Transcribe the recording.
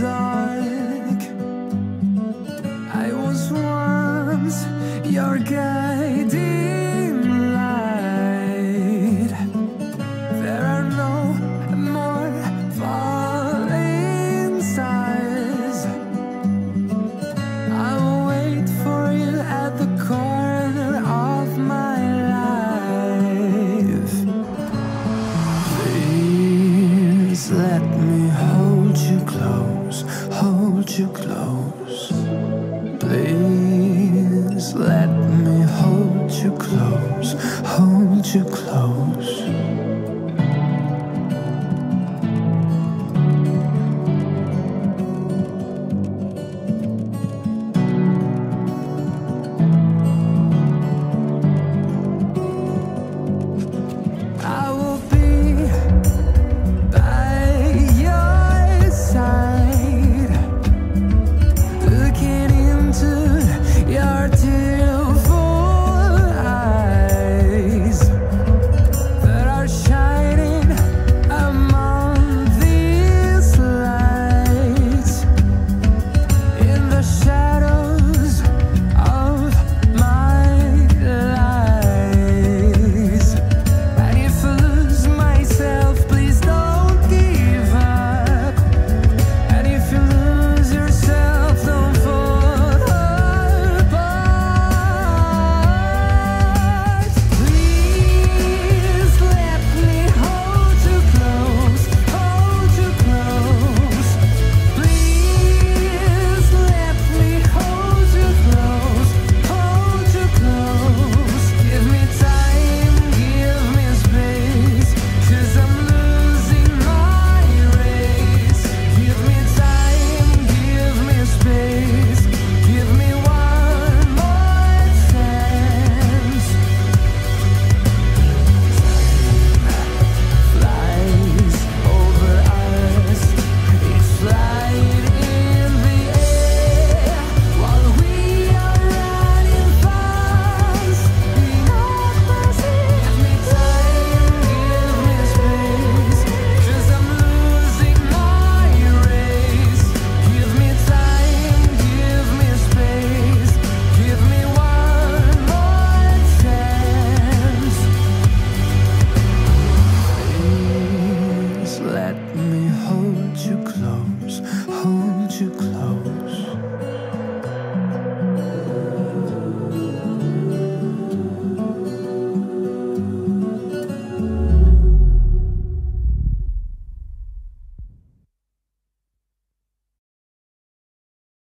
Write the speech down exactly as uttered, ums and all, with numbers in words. dark. I was once your guiding light. There are no more falling sighs. I will wait for you at the corner of my life. Please let me hold you close, hold you close. Please let me hold you close, hold you close.